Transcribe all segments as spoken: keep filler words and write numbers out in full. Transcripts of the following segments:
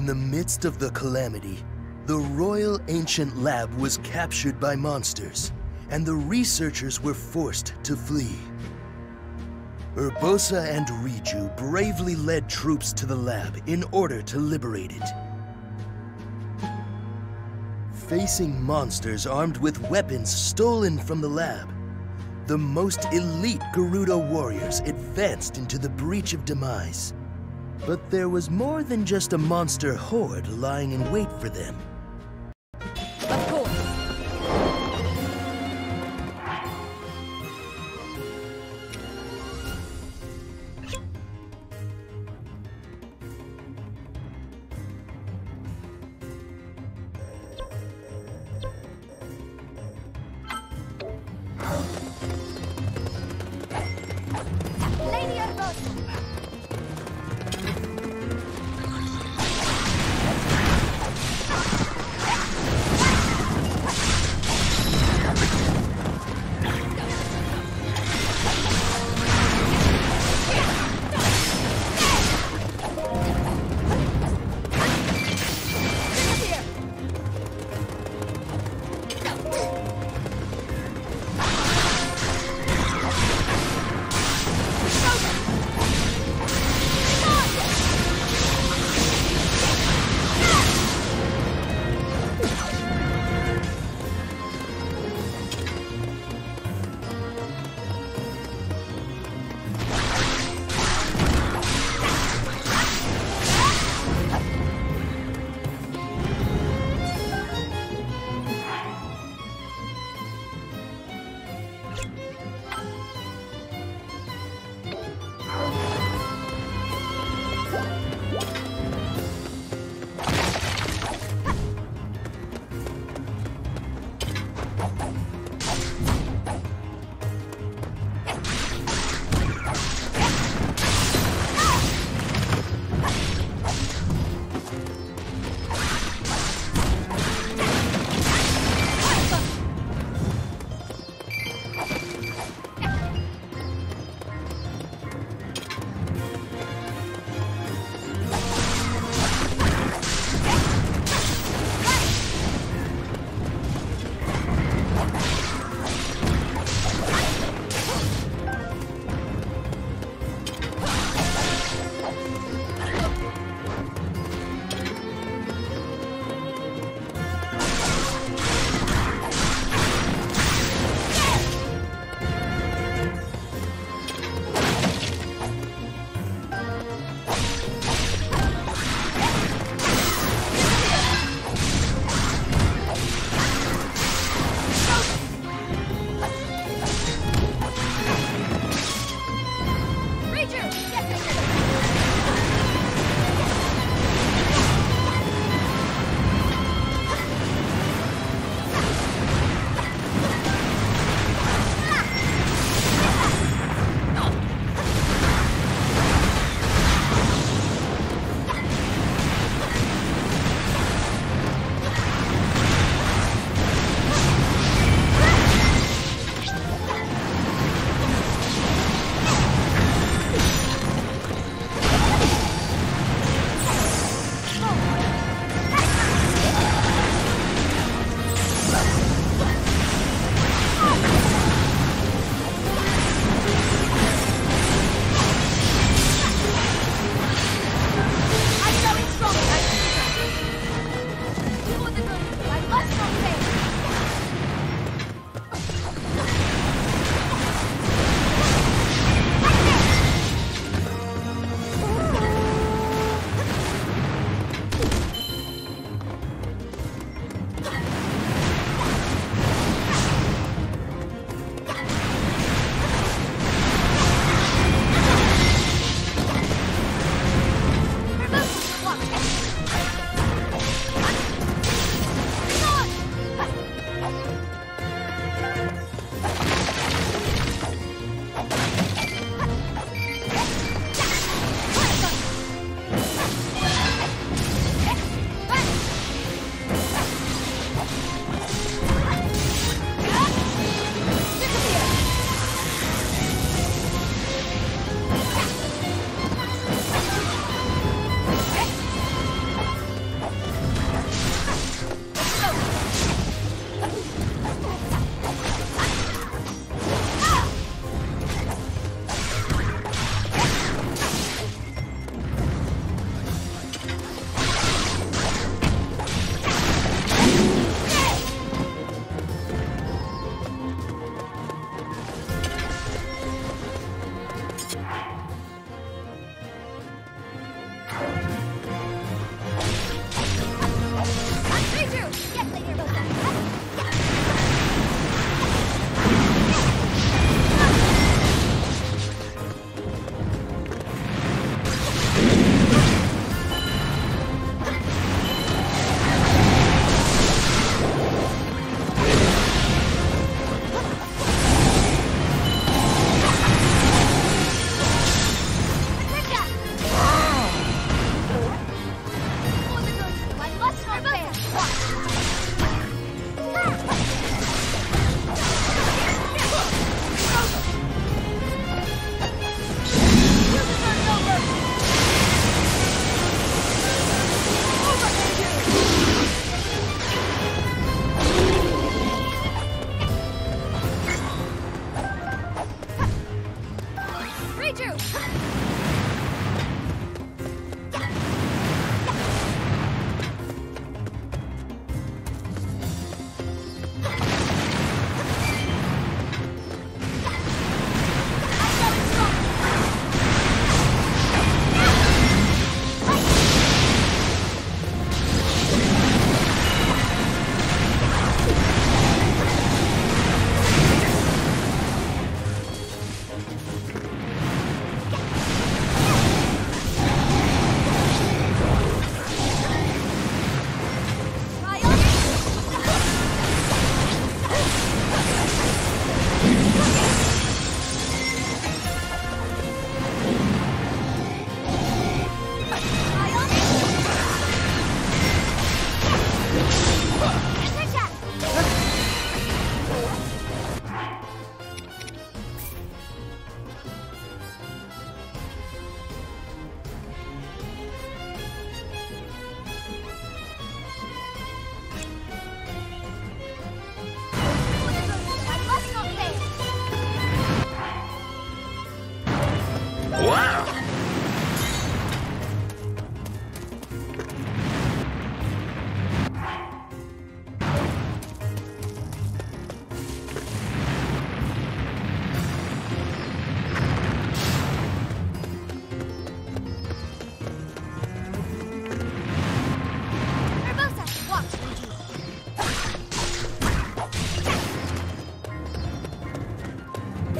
In the midst of the calamity, the Royal Ancient Lab was captured by monsters, and the researchers were forced to flee. Urbosa and Riju bravely led troops to the lab in order to liberate it. Facing monsters armed with weapons stolen from the lab, the most elite Gerudo warriors advanced into the breach of demise. But there was more than just a monster horde lying in wait for them. Of course. Lady Urbosa. You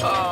Let's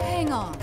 Hang on.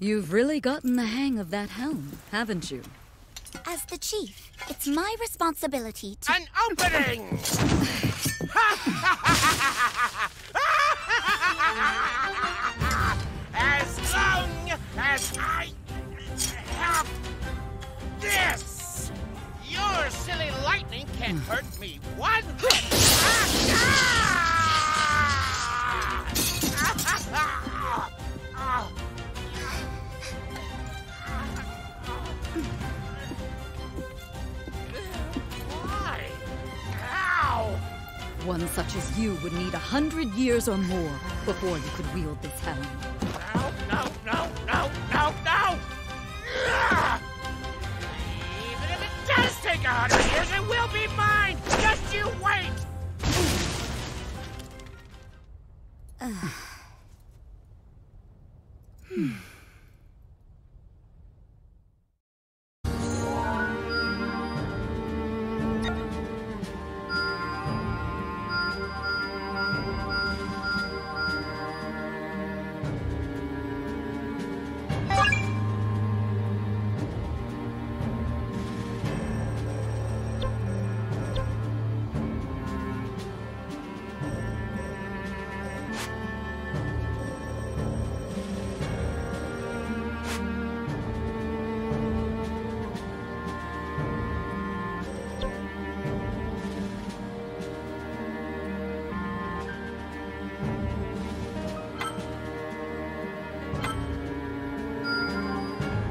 You've really gotten the hang of that helm, haven't you? As the chief, it's my responsibility to... An opening! As long as I have this, your silly lightning can't hurt me one bit! One such as you would need a hundred years or more before you could wield this helm. No, no, no, no, no, no! Even if it does take a hundred years, it will be mine! Just you wait! Uh. Hmm.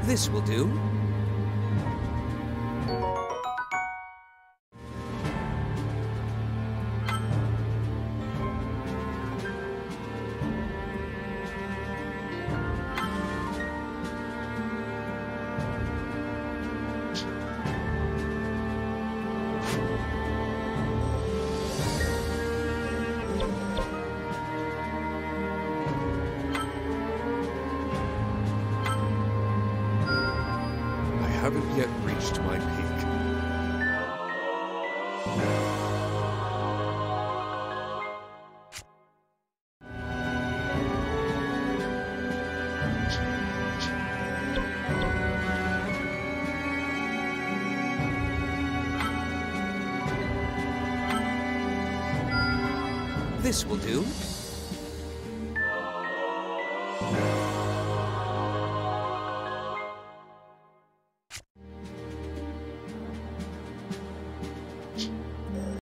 This will do. Haven't yet reached my peak. This will do.